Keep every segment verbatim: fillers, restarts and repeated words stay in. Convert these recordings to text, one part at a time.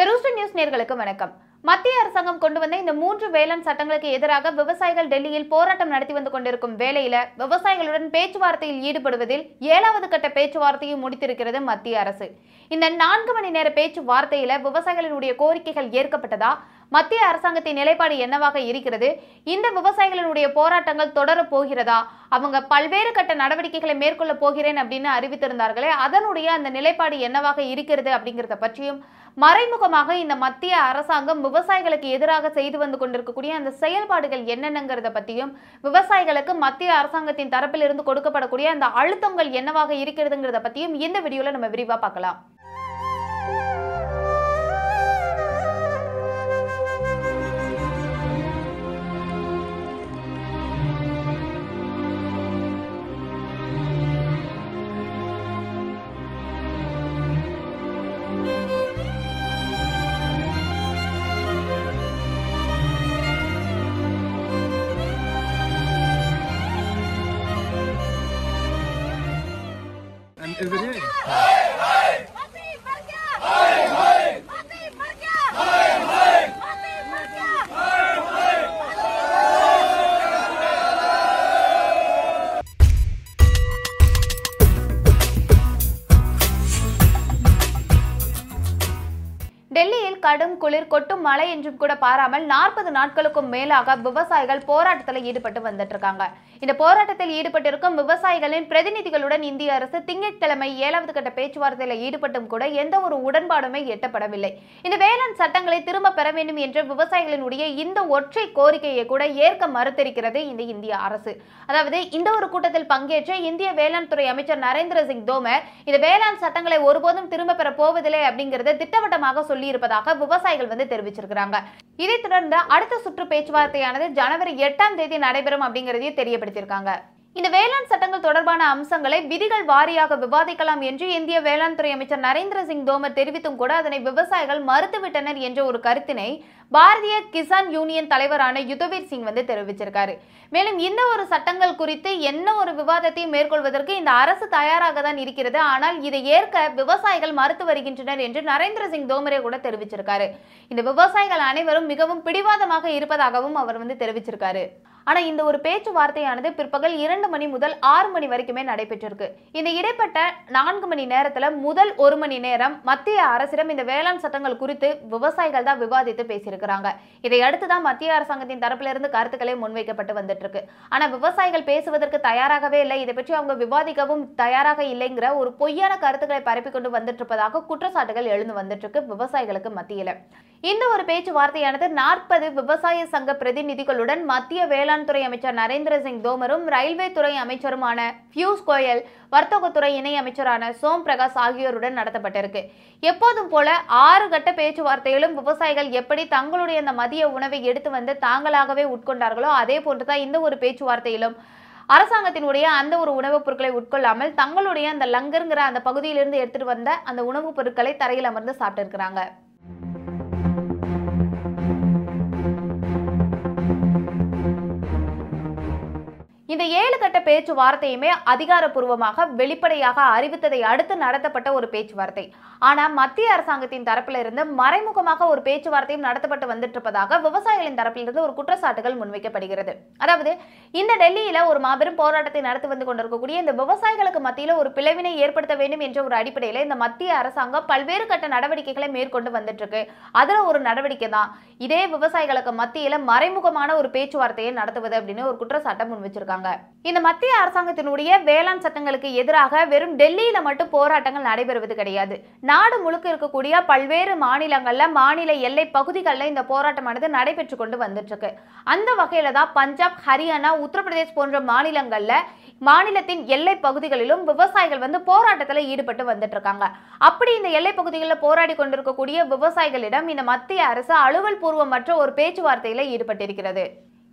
The Rooster News நேயர்களுக்கு வணக்கம். மத்திய அரசாங்கம் கொண்டு வந்த இந்த மூன்று வேளாண் சட்டங்களுக்கு எதிராக விவசாயிகள் டெல்லியில் போராட்டம் நடத்தி வந்து கொண்டிருக்கும் வேளையில விவசாயிகளுடன் பேச்சுவார்த்தையில் ஈடுபடுவதில் ஏழாவது கட்ட பேச்சுவார்த்தையை முடித்திருக்கிறது மத்திய அரசு. இந்த நான்கு மணி நேர பேச்சுவார்த்தையில விவசாயிகளுடைய கோரிக்கைகள் ஏற்கப்பட்டதா? மத்திய அரசாங்கத்தின் நிலைப்பாடு என்னவாக இருக்கிறது? இந்த விவசாயிகளுடைய போராட்டங்கள் தொடர போகிறதா? அவங்க பல்வேறு கட்ட நடவடிக்கைகளை மேற்கொள்ள போகிறேன் அப்படின்னு அறிவித்திருந்தார்களே, அதனுடைய அந்த நிலைப்பாடு என்னவாக இருக்கிறது அப்படிங்கறத பற்றியும் மறைமுகமாக இந்த மத்திய அரசாங்கம் விவசாயிகளுக்கு எதிராக செய்து வந்து கொண்டிருக்கக்கூடிய அந்த செயல்பாடுகள் என்னென்னங்கிறத பற்றியும் விவசாயிகளுக்கு மத்திய அரசாங்கத்தின் தரப்பில் இருந்து கொடுக்கப்படக்கூடிய அந்த அழுத்தங்கள் என்னவாக இருக்கிறதுங்கிறத பற்றியும் இந்த வீடியோவில் நம்ம விரிவாக பார்க்கலாம். Hey, hey, hey, hey, hey, கடும் குளிர் கொட்டும் மழை என்றும் கூட பாராமல் நாற்பது நாட்களுக்கும் மேலாக விவசாயிகள் போராட்டத்தில் ஈடுபட்டு வந்துட்டு இருக்காங்க. இந்த போராட்டத்தில் ஈடுபட்டிருக்கும் விவசாயிகளின் பிரதிநிதிகளுடன் இந்திய அரசு திங்கட்கிழமை ஏழாவது கட்ட பேச்சுவார்த்தையில் ஈடுபட்டும் கூட எந்த ஒரு உடன்பாடுமே எட்டப்படவில்லை. இந்த வேளாண் சட்டங்களை திரும்ப பெற வேண்டும் என்ற விவசாயிகளினுடைய இந்த ஒற்றை கோரிக்கையை கூட ஏற்க மறுத்திருக்கிறது இந்த இந்திய அரசு. அதாவது இந்த ஒரு கூட்டத்தில் பங்கேற்ற இந்திய வேளாண் துறை அமைச்சர் நரேந்திர சிங் தோமர் இந்த வேளாண் சட்டங்களை ஒருபோதும் திரும்ப பெற போவதில்லை அப்படிங்கிறத திட்டவட்டமாக சொல்லியிருப்பதாக விவசாயிகள் வந்து தெரிவிச்சிருக்கிறாங்க. இதைத் தொடர்ந்து அடுத்த சுற்று பேச்சுவார்த்தையானது ஜனவரி எட்டாம் தேதி நடைபெறும் அப்படிங்கறதையும் தெரியப்படுத்தியிருக்காங்க. இந்த வேளாண் சட்டங்கள் தொடர்பான அம்சங்களை விதிகள் வாரியாக விவாதிக்கலாம் என்று இந்திய வேளாண் துறை அமைச்சர் நரேந்திர சிங் தோமர் தெரிவித்தும் கூட அதனை விவசாயிகள் மறுத்துவிட்டனர் என்ற ஒரு கருத்தினை பாரதிய கிசான் யூனியன் தலைவரான யுதவீர் சிங் வந்து தெரிவிச்சிருக்காரு. மேலும் இந்த ஒரு சட்டங்கள் குறித்து என்ன ஒரு விவாதத்தையும் மேற்கொள்வதற்கு இந்த அரசு தயாராக தான் இருக்கிறது, ஆனால் இதை ஏற்க விவசாயிகள் மறுத்து வருகின்றனர் என்று நரேந்திர சிங் தோமரே கூட தெரிவிச்சிருக்காரு. இந்த விவசாயிகள் அனைவரும் மிகவும் பிடிவாதமாக இருப்பதாகவும் அவர் வந்து தெரிவிச்சிருக்காரு. ஆனா இந்த ஒரு பேச்சுவார்த்தையானது பிற்பகல் இரண்டு மணி முதல் ஆறு மணி வரைக்குமே நடைபெற்றிருக்கு. இந்த இடைப்பட்ட நான்கு மணி நேரத்துல முதல் ஒரு மணி நேரம் மத்திய அரசிடம் இந்த வேளாண் சட்டங்கள் குறித்து விவசாயிகள் தான் விவாதித்து பேசியிருக்கிறாங்க. இதை அடுத்துதான் மத்திய அரசாங்கத்தின் தரப்புல இருந்து கருத்துக்களை முன்வைக்கப்பட்டு வந்துட்டு இருக்கு. ஆனா விவசாயிகள் பேசுவதற்கு தயாராகவே இல்லை, இதை பற்றி அவங்க விவாதிக்கவும் தயாராக இல்லைங்கிற ஒரு பொய்யான கருத்துக்களை பரப்பி கொண்டு வந்துட்டு இருப்பதாக குற்றச்சாட்டுகள் எழுந்து வந்துட்டு இருக்கு விவசாயிகளுக்கு மத்தியில. இந்த ஒரு பேச்சுவார்த்தையானது நாற்பது விவசாய சங்க பிரதிநிதிகளுடன் மத்திய வேளாண் துறை அமைச்சர் நரேந்திர சிங் தோமரும் ரயில்வே துறை அமைச்சருமான பியூஷ் கோயல், வர்த்தகத்துறை இணை அமைச்சரான சோம் பிரகாஷ் ஆகியோருடன் நடத்தப்பட்டிருக்கு. எப்போதும் போல ஆறு கட்ட பேச்சுவார்த்தையிலும் விவசாயிகள் எப்படி தங்களுடைய அந்த மதிய உணவை எடுத்து வந்து தாங்களாகவே உட்கொண்டார்களோ அதே போன்றுதான் இந்த ஒரு பேச்சுவார்த்தையிலும் அரசாங்கத்தினுடைய அந்த ஒரு உணவுப் பொருட்களை உட்கொள்ளாமல் தங்களுடைய அந்த லங்கருங்கிற அந்த பகுதியிலிருந்து எடுத்துட்டு வந்த அந்த உணவுப் பொருட்களை தரையில் அமர்ந்து சாப்பிட்டு இருக்கிறாங்க. இந்த ஏழு கட்ட பேச்சுவார்த்தையுமே அதிகாரப்பூர்வமாக வெளிப்படையாக அறிவித்ததை அடுத்து நடத்தப்பட்ட ஒரு பேச்சுவார்த்தை. ஆனால் மத்திய அரசாங்கத்தின் தரப்பில் இருந்து மறைமுகமாக ஒரு பேச்சுவார்த்தையும் நடத்தப்பட்டு வந்துட்டு இருப்பதாக விவசாயிகளின் தரப்பிலிருந்து ஒரு குற்றச்சாட்டுகள் முன்வைக்கப்படுகிறது. அதாவது இந்த டெல்லியில ஒரு மாபெரும் போராட்டத்தை நடத்தி வந்து கொண்டிருக்கக்கூடிய இந்த விவசாயிகளுக்கு மத்தியில ஒரு பிளவினை ஏற்படுத்த வேண்டும் என்ற ஒரு அடிப்படையில இந்த மத்திய அரசாங்கம் பல்வேறு கட்ட நடவடிக்கைகளை மேற்கொண்டு வந்துட்டு இருக்கு. அதுல ஒரு நடவடிக்கை தான் இதே விவசாயிகளுக்கு மத்தியில மறைமுகமான ஒரு பேச்சுவார்த்தையை நடத்துவது அப்படின்னு ஒரு குற்றச்சாட்டை முன்வச்சிருக்காங்க. இந்த மத்திய அரசாங்கத்தினுடைய வேளாண் சட்டங்களுக்கு எதிராக வெறும் டெல்லியில மட்டும் போராட்டங்கள் நடைபெறுவது கிடையாது. நாடு முழுக்க இருக்கக்கூடிய பல்வேறு மாநிலங்கள்ல மாநில எல்லை பகுதிகளில் இந்த போராட்டமானது நடைபெற்று கொண்டு வந்துட்டு இருக்கு. அந்த வகையில தான் பஞ்சாப், ஹரியானா, உத்தரப்பிரதேஷ் போன்ற மாநிலங்கள்ல மாநிலத்தின் எல்லை பகுதிகளிலும் விவசாயிகள் வந்து போராட்டத்தில் ஈடுபட்டு வந்துட்டு இருக்காங்க. அப்படி இந்த எல்லை பகுதிகளில் போராடி கொண்டிருக்கக்கூடிய விவசாயிகளிடம் இந்த மத்திய அரசு அலுவல் பூர்வமற்ற ஒரு பேச்சுவார்த்தையில ஈடுபட்டிருக்கிறது.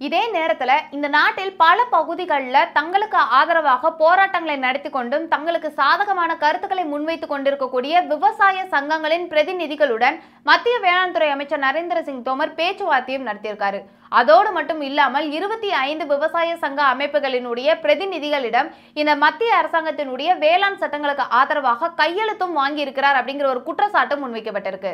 இதே நேரத்துல இந்த நாட்டில் பல பகுதிகளில் தங்களுக்கு ஆதரவாக போராட்டங்களை நடத்தி கொண்டும் தங்களுக்கு சாதகமான கருத்துக்களை முன்வைத்து கொண்டிருக்கக்கூடிய விவசாய சங்கங்களின் பிரதிநிதிகளுடன் மத்திய வேளாண் துறை அமைச்சர் நரேந்திர சிங் தோமர் பேச்சுவார்த்தையும் நடத்தியிருக்காரு. அதோடு மட்டும் இல்லாமல் இருபத்தி ஐந்து விவசாய சங்க அமைப்புகளினுடைய பிரதிநிதிகளிடம் இந்த மத்திய அரசாங்கத்தினுடைய வேளாண் சட்டங்களுக்கு ஆதரவாக கையெழுத்தும் வாங்கியிருக்கிறார் அப்படிங்கிற ஒரு குற்றச்சாட்டு முன்வைக்கப்பட்டிருக்கு.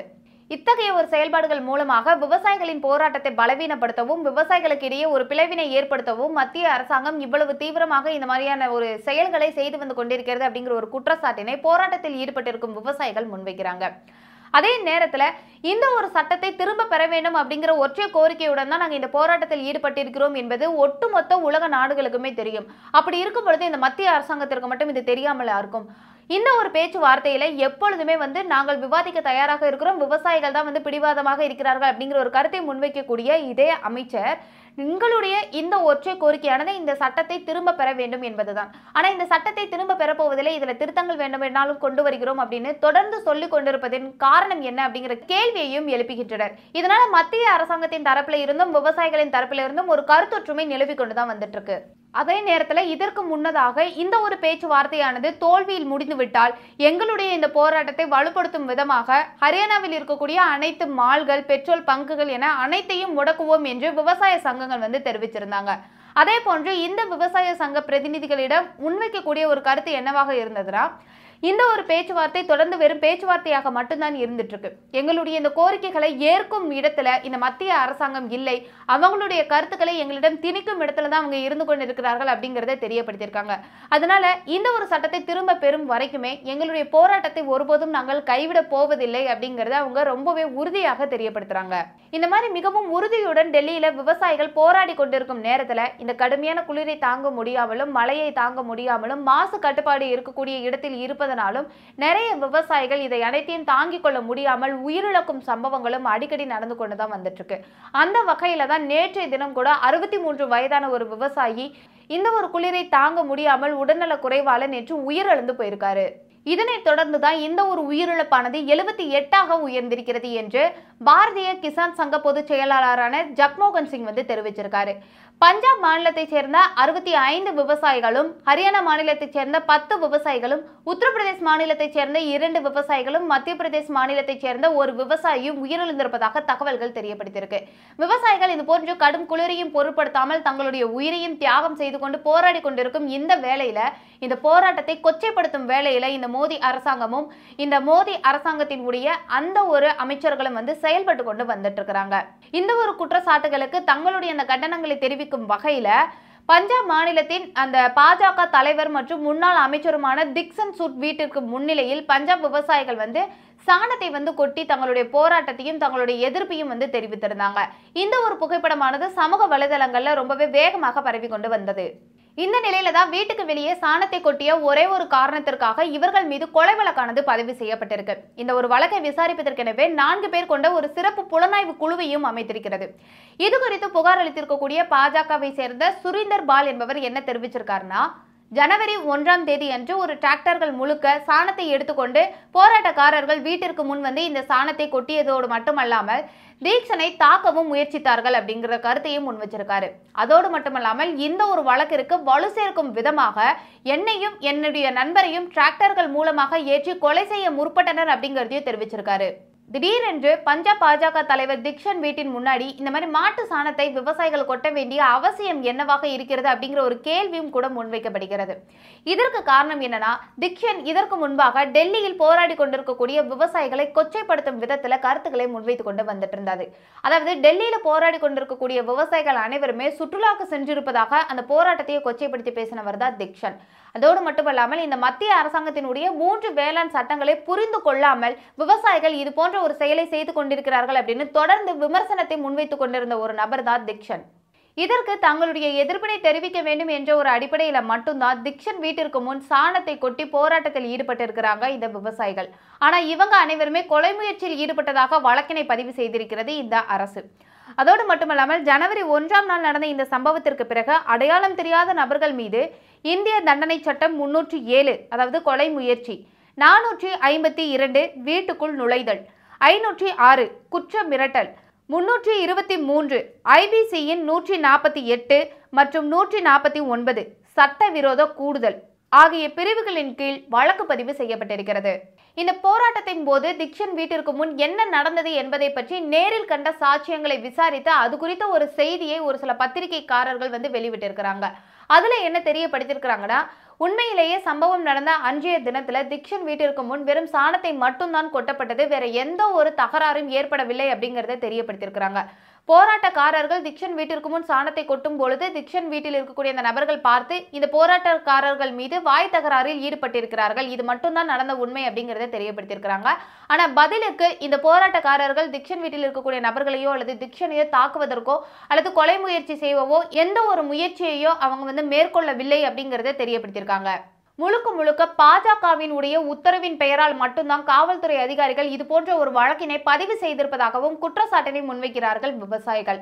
இத்தகைய ஒரு செயல்பாடுகள் மூலமாக விவசாயிகளின் போராட்டத்தை பலவீனப்படுத்தவும் விவசாயிகளுக்கு இடையே ஒரு பிளவினை ஏற்படுத்தவும் மத்திய அரசாங்கம் இவ்வளவு தீவிரமாக இந்த மாதிரியான ஒரு செயல்களை செய்து வந்து கொண்டிருக்கிறது அப்படிங்கிற ஒரு குற்றச்சாட்டினை போராட்டத்தில் ஈடுபட்டிருக்கும் விவசாயிகள் முன்வைக்கிறாங்க. அதே நேரத்துல இந்த ஒரு சட்டத்தை திரும்ப பெற வேண்டும் அப்படிங்கிற ஒற்றை கோரிக்கையுடன் தான் நாங்க இந்த போராட்டத்தில் ஈடுபட்டிருக்கிறோம் என்பது ஒட்டுமொத்த உலக நாடுகளுக்குமே தெரியும். அப்படி இருக்கும் பொழுது இந்த மத்திய அரசாங்கத்திற்கு மட்டும் இது தெரியாமலா இருக்கும். இந்த ஒரு பேச்சுவார்த்தையில எப்பொழுதுமே வந்து நாங்கள் விவாதிக்க தயாராக இருக்கிறோம், விவசாயிகள் தான் வந்து பிடிவாதமாக இருக்கிறார்கள் அப்படிங்கிற ஒரு கருத்தை முன்வைக்கக்கூடிய இதே அமைச்சர் உங்களுடைய இந்த ஒற்றை கோரிக்கையானது இந்த சட்டத்தை திரும்ப பெற வேண்டும் என்பதுதான். ஆனா இந்த சட்டத்தை திரும்ப பெறப்போவதில்லை, இதுல திருத்தங்கள் வேண்டும் என்றாலும் கொண்டு வருகிறோம் அப்படின்னு தொடர்ந்து சொல்லிக் கொண்டிருப்பதின் காரணம் என்ன அப்படிங்கிற கேள்வியையும் எழுப்புகின்றனர். இதனால மத்திய அரசாங்கத்தின் தரப்புல இருந்தும் விவசாயிகளின் தரப்புல இருந்தும் ஒரு கருத்தொற்றுமை நிலவி கொண்டுதான் வந்துட்டு இருக்கு. அதே நேரத்தில் இதற்கு முன்னதாக இந்த ஒரு பேச்சுவார்த்தையானது தோல்வியில் முடிந்துவிட்டால் எங்களுடைய இந்த போராட்டத்தை வலுப்படுத்தும் விதமாக ஹரியானாவில் இருக்கக்கூடிய அனைத்து மால்கள், பெட்ரோல் பங்குகள் என அனைத்தையும் முடக்குவோம் என்று விவசாய சங்கங்கள் வந்து தெரிவிச்சிருந்தாங்க. அதே போன்று இந்த விவசாய சங்க பிரதிநிதிகளிடம் முன்வைக்கக்கூடிய ஒரு கருத்து என்னவாக இருந்ததுனா, இந்த ஒரு பேச்சுவார்த்தை தொடர்ந்து வெறும் பேச்சுவார்த்தையாக மட்டும்தான் இருந்துட்டு இருக்கு, எங்களுடைய இந்த கோரிக்கைகளை ஏற்கும் இடத்துல இந்த மத்திய அரசாங்கம் இல்லை, அவங்களுடைய கருத்துக்களை எங்களிடம் திணிக்கும் இடத்துல தான் அவங்க இருந்து கொண்டு இருக்கிறார்கள் அப்படிங்கிறத தெரியப்படுத்தியிருக்காங்க. அதனால இந்த ஒரு சட்டத்தை திரும்ப பெறும் வரைக்குமே எங்களுடைய போராட்டத்தை ஒருபோதும் நாங்கள் கைவிட போவதில்லை அப்படிங்கிறத அவங்க ரொம்பவே உறுதியாக தெரியப்படுத்துறாங்க. இந்த மாதிரி மிகவும் உறுதியுடன் டெல்லியில விவசாயிகள் போராடி கொண்டிருக்கும் நேரத்துல இந்த கடுமையான குளிரை தாங்க முடியாமலும் மழையை தாங்க முடியாமலும் மாசு கட்டுப்பாடு இருக்கக்கூடிய இடத்தில் இருப்பது நிறைய விவசாயிகள் இதை அனைத்தையும் தாங்கிக் கொள்ள முடியாமல் உயிரிழக்கும் சம்பவங்களும் அடிக்கடி நடந்து கொண்டுதான் வந்துட்டு இருக்கு. அந்த வகையில தான் நேற்றைய தினம் கூட அறுபத்தி மூன்று வயதான ஒரு விவசாயி இந்த ஒரு குளிரை தாங்க முடியாமல் உடல்நல குறைவால நேற்று உயிரிழந்து போயிருக்காரு. இதனைத் தொடர்ந்துதான் இந்த ஒரு உயிரிழப்பானது எழுபத்தி எட்டாக உயர்ந்திருக்கிறது என்று பாரதிய கிசான் சங்க பொதுச் செயலாளரான ஜக்மோகன் சிங் வந்து தெரிவிச்சிருக்காரு. பஞ்சாப் மாநிலத்தைச் சேர்ந்த அறுபத்தி ஐந்து விவசாயிகளும், ஹரியானா மாநிலத்தைச் சேர்ந்த பத்து விவசாயிகளும், உத்தரப்பிரதேச மாநிலத்தைச் சேர்ந்த இரண்டு விவசாயிகளும், மத்திய பிரதேச மாநிலத்தைச் சேர்ந்த ஒரு விவசாயியும் உயிரிழந்திருப்பதாக தகவல்கள் தெரியப்படுத்தியிருக்கு. விவசாயிகள் இது போன்ற கடும் குளிரையும் பொருட்படுத்தாமல் தங்களுடைய உயிரையும் தியாகம் செய்து கொண்டு போராடி கொண்டிருக்கும் இந்த வேளையில, இந்த போராட்டத்தை கொச்சைப்படுத்தும் வேளையில இந்த மோடி அரசாங்கமும் இந்த மோடி அரசாங்கத்தின் உடைய அந்த ஒரு அமைச்சர்களும் வந்து செயல்பட்டு கொண்டு வந்துட்டு இருக்கிறாங்க. இந்த ஒரு குற்றச்சாட்டுகளுக்கு தங்களுடைய அந்த கண்டனங்களை தெரிவிக்கும் வகையில பஞ்சாப் மாநிலத்தின் அந்த பாஜக தலைவர் மற்றும் முன்னாள் அமைச்சருமான திக்சன் சுட் வீட்டிற்கு முன்னிலையில் பஞ்சாப் விவசாயிகள் வந்து சாணத்தை வந்து கொட்டி தங்களுடைய போராட்டத்தையும் தங்களுடைய எதிர்ப்பையும் வந்து தெரிவித்திருந்தாங்க. இந்த ஒரு புகைப்படமானது சமூக வலைதளங்கள்ல ரொம்பவே வேகமாக பரவி கொண்டு வந்தது. இந்த நிலையில தான் வீட்டுக்கு வெளியே சாணத்தை கொட்டிய ஒரே ஒரு காரணத்திற்காக இவர்கள் மீது கொலை வழக்கானது பதிவு செய்யப்பட்டிருக்கு. இந்த ஒரு வழக்கை விசாரிப்பதற்கெனவே நான்கு பேர் கொண்ட ஒரு சிறப்பு புலனாய்வு குழுவையும் அமைத்திருக்கிறது. இது குறித்து புகார் அளித்திருக்கக்கூடிய பாஜகவை சேர்ந்த சுரீந்தர் பால் என்பவர் என்ன தெரிவிச்சிருக்காருன்னா, ஜனவரி ஒன்றாம் தேதி அன்று ஒரு டிராக்டர்கள் முழுக்க சாணத்தை எடுத்துக்கொண்டு போராட்டக்காரர்கள் வீட்டிற்கு முன் வந்து இந்த சாணத்தை கொட்டியதோடு மட்டுமல்லாமல் தீக்ஷனை தாக்கவும் முயற்சித்தார்கள் அப்படிங்கிற கருத்தையும் முன் வச்சிருக்காரு. அதோடு மட்டுமல்லாமல் இந்த ஒரு வழக்கிற்கு வலு சேர்க்கும் விதமாக என்னையும் என்னுடைய நண்பரையும் டிராக்டர்கள் மூலமாக ஏற்றி கொலை செய்ய முற்பட்டனர் அப்படிங்கிறதையும் தெரிவிச்சிருக்காரு. திடீரென்று பஞ்சாப் பாஜக தலைவர் திக்சன் வீட்டின் முன்னாடி இந்த மாதிரி மாட்டு சாணத்தை விவசாயிகள் கொட்ட வேண்டிய அவசியம் என்னவாக இருக்கிறது அப்படிங்கிற ஒரு கேள்வியும் கூட முன்வைக்கப்படுகிறது. இதற்கு காரணம் என்னன்னா, திக்சன் இதற்கு முன்பாக டெல்லியில் போராடி கொண்டிருக்கக்கூடிய விவசாயிகளை கொச்சைப்படுத்தும் விதத்துல கருத்துக்களை முன்வைத்து கொண்டு வந்துட்டு இருந்தது. அதாவது டெல்லியில போராடி கொண்டிருக்கக்கூடிய விவசாயிகள் அனைவருமே சுற்றுலாவுக்கு சென்றிருப்பதாக அந்த போராட்டத்தையே கொச்சைப்படுத்தி பேசினவர் தான் திக்சன். அதோடு மட்டுமல்லாமல் இந்த மத்திய அரசாங்கத்தினுடைய மூன்று வேளாண் சட்டங்களை புரிந்து கொள்ளாமல் விவசாயிகள் இது போன்ற ஒரு செயலை செய்து கொண்டிருக்கிறார்கள் அப்படின்னு தொடர்ந்து விமர்சனத்தை முன்வைத்துக் கொண்டிருந்த ஒரு நபர் தான் திக்சன். இதற்கு தங்களுடைய எதிர்ப்பினை தெரிவிக்க வேண்டும் என்ற ஒரு அடிப்படையில மட்டும்தான் திக்சன் வீட்டிற்கு முன் சாணத்தை கொட்டி போராட்டத்தில் ஈடுபட்டிருக்கிறாங்க இந்த விவசாயிகள். ஆனா இவங்க அனைவருமே கொலை முயற்சியில் ஈடுபட்டதாக வழக்கினை பதிவு செய்திருக்கிறது இந்த அரசு. அதோடு மட்டுமல்லாமல் ஜனவரி ஒன்றாம் நாள் நடந்த இந்த சம்பவத்திற்கு பிறகு அடையாளம் தெரியாத நபர்கள் மீது இந்திய தண்டனை சட்டம் முன்னூற்றி ஏழு அதாவது கொலை முயற்சி, நானூற்றி ஐம்பத்தி இரண்டு வீட்டுக்குள் நுழைதல், ஐநூற்றி ஆறு குற்ற மிரட்டல், முன்னூற்றி இருபத்தி மூன்று ஐபிசியின் நூற்றி நாற்பத்தி எட்டு மற்றும் நூற்றி நாற்பத்தி ஒன்பது சட்டவிரோத கூடுதல் ஆகிய பிரிவுகளின் கீழ் வழக்கு பதிவு செய்யப்பட்டிருக்கிறது. இந்த போராட்டத்தின் போது திக்சன் வீட்டிற்கு முன் என்ன நடந்தது என்பதை பற்றி நேரில் கண்ட சாட்சியங்களை விசாரித்து அது குறித்த ஒரு செய்தியை ஒரு சில பத்திரிகைக்காரர்கள் வந்து வெளியிட்டிருக்கிறாங்க. அதுல என்ன தெரியப்படுத்திருக்கிறாங்கன்னா, உண்மையிலேயே சம்பவம் நடந்த அன்றைய தினத்துல தீக்ஷன் வீட்டிற்கு முன் வெறும் சாணத்தை மட்டும் தான் கொட்டப்பட்டது, வேற எந்த ஒரு தகராறும் ஏற்படவில்லை அப்படிங்கறதை தெரியப்படுத்தியிருக்காங்க. போராட்டக்காரர்கள் தீக்ஷன் வீட்டிற்கு முன் சாணத்தை கொட்டும் பொழுது தீக்ஷன் வீட்டில் இருக்கக்கூடிய அந்த நபர்கள் பார்த்து இந்த போராட்டக்காரர்கள் மீது வாய் தகராறில் ஈடுபட்டிருக்கிறார்கள், இது மட்டும்தான் நடந்த உண்மை அப்படிங்கறதை தெரியப்படுத்தியிருக்காங்க. ஆனா பதிலுக்கு இந்த போராட்டக்காரர்கள் தீக்ஷன் வீட்டில் இருக்கக்கூடிய நபர்களையோ அல்லது தீக்ஷனையோ தாக்குவதற்கோ அல்லது கொலை முயற்சி செய்வோ எந்த ஒரு முயற்சியையோ அவங்க வந்து மேற்கொள்ளவில்லை அப்படிங்கறதை தெரியப்படுத்தியிருக்காங்க. முழுக்க முழுக்க பாஜகவின் உடைய உத்தரவின் பெயரால் மட்டும்தான் காவல்துறை அதிகாரிகள் இது போன்ற ஒரு வழக்கினை பதிவு செய்திருப்பதாகவும் குற்றச்சாட்டினை முன்வைக்கிறார்கள் விவசாயிகள்.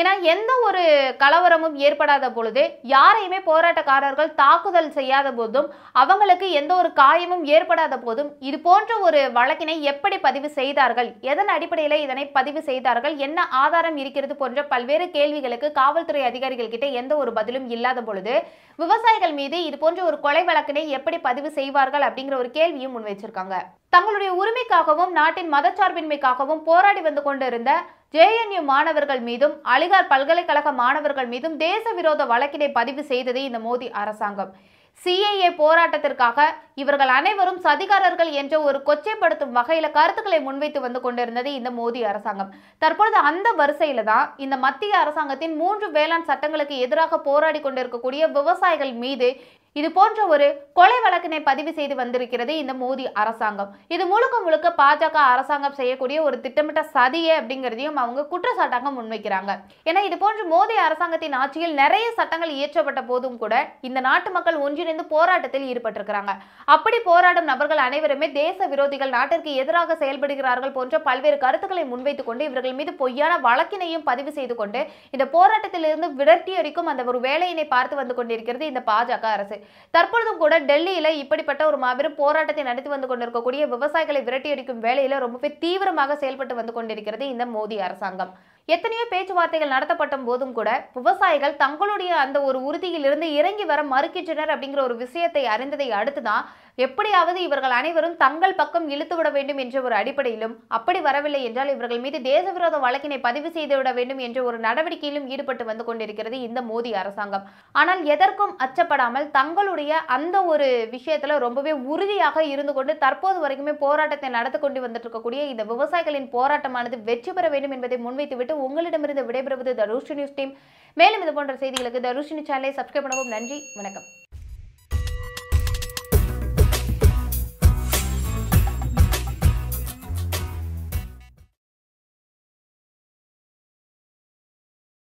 ஏன்னா எந்த ஒரு கலவரமும் ஏற்படாத பொழுது, யாரையுமே போராட்டக்காரர்கள் தாக்குதல் செய்யாத போதும், அவங்களுக்கு எந்த ஒரு காயமும் ஏற்படாத போதும் இது போன்ற ஒரு வழக்கினை எப்படி பதிவு செய்தார்கள், எதன் அடிப்படையில் இதனை பதிவு செய்தார்கள், என்ன ஆதாரம் இருக்கிறது போன்ற பல்வேறு கேள்விகளுக்கு காவல்துறை அதிகாரிகள் கிட்ட எந்த ஒரு பதிலும் இல்லாத பொழுது விவசாயிகள் மீது இது போன்ற ஒரு கொலை வழக்கினை எப்படி பதிவு செய்வார்கள் அப்படிங்கிற ஒரு கேள்வியும் முன்வைச்சிருக்காங்க. தங்களுடைய உரிமைக்காகவும் நாட்டின் மதச்சார்பின்மைக்காகவும் போராடி வந்து கொண்டிருந்த ஜே என் யூ மாணவர்கள் மீதும் அலிகார் பல்கலைக்கழக மாணவர்கள் மீதும் தேச விரோத வழக்கினை பதிவு செய்தது இந்த மோடி அரசாங்கம். சி ஏ ஏ போராட்டத்திற்காக இவர்கள் அனைவரும் சதிகாரர்கள் என்ற ஒரு கொச்சைப்படுத்தும் வகையில கருத்துக்களை முன்வைத்து வந்து கொண்டிருந்தது இந்த மோடி அரசாங்கம். தற்பொழுது அந்த வரிசையில தான் இந்த மத்திய அரசாங்கத்தின் மூன்று வேளாண் சட்டங்களுக்கு எதிராக போராடி கொண்டிருக்கக்கூடிய விவசாயிகள் மீது இது போன்ற ஒரு கொலை வழக்கினை பதிவு செய்து வந்திருக்கிறது இந்த மோடி அரசாங்கம். இது முழுக்க முழுக்க பாஜக அரசாங்கம் செய்யக்கூடிய ஒரு திட்டமிட்ட சதியே அப்படிங்கிறதையும் அவங்க குற்றச்சாட்டாக முன்வைக்கிறாங்க. ஏன்னா இது போன்ற மோடி அரசாங்கத்தின் ஆட்சியில் நிறைய சட்டங்கள் இயற்றப்பட்ட போதும் கூட இந்த நாட்டு மக்கள் ஒன்றிணைந்து போராட்டத்தில் ஈடுபட்டிருக்கிறாங்க. அப்படி போராடும் நபர்கள் அனைவருமே தேச விரோதிகள், நாட்டிற்கு எதிராக செயல்படுகிறார்கள் போன்ற பல்வேறு கருத்துக்களை முன்வைத்துக் கொண்டு இவர்கள் மீது பொய்யான வழக்கினையும் பதிவு செய்து கொண்டு இந்த போராட்டத்தில் இருந்து விரட்டி அடிக்கும் அந்த ஒரு வேலையினை பார்த்து வந்து கொண்டிருக்கிறது இந்த பாஜக அரசு. தற்பொழுதும் கூட டெல்லியில இப்படிப்பட்ட ஒரு மாபெரும் போராட்டத்தை நடத்தி வந்து கொண்டிருக்கக்கூடிய விவசாயிகளை விரட்டியடிக்கும் வேலையில ரொம்பவே தீவிரமாக செயல்பட்டு வந்து கொண்டிருக்கிறது இந்த மோடி அரசாங்கம். எத்தனையோ பேச்சுவார்த்தைகள் நடத்தப்பட்ட போதும் கூட விவசாயிகள் தங்களுடைய அந்த ஒரு உறுதியிலிருந்து இறங்கி வர மறுக்கின்றனர் அப்படிங்கிற ஒரு விஷயத்தை அறிந்ததை அடுத்துதான் எப்படியாவது இவர்கள் அனைவரும் தங்கள் பக்கம் இழுத்துவிட வேண்டும் என்ற ஒரு அடிப்படையிலும், அப்படி வரவில்லை என்றால் இவர்கள் மீது தேசவிரோத வழக்கினை பதிவு செய்துவிட வேண்டும் என்ற ஒரு நடவடிக்கையிலும் ஈடுபட்டு வந்து கொண்டிருக்கிறது இந்த மோடி அரசாங்கம். ஆனால் எதற்கும் அச்சப்படாமல் தங்களுடைய அந்த ஒரு விஷயத்துல ரொம்பவே உறுதியாக இருந்து கொண்டு தற்போது வரைக்குமே போராட்டத்தை நடத்தி கொண்டு வந்துட்டு இருக்கக்கூடிய இந்த விவசாயிகளின் போராட்டமானது வெற்றி பெற வேண்டும் என்பதை முன்வைத்துவிட்டு உங்களிடமிருந்து விடைபெறுவது The Rooster News டீம். மேலும் இது போன்ற செய்திகளுக்கு The Rooster News சேனலை சப்ஸ்கிரைப் பண்ணவும். நன்றி, வணக்கம்.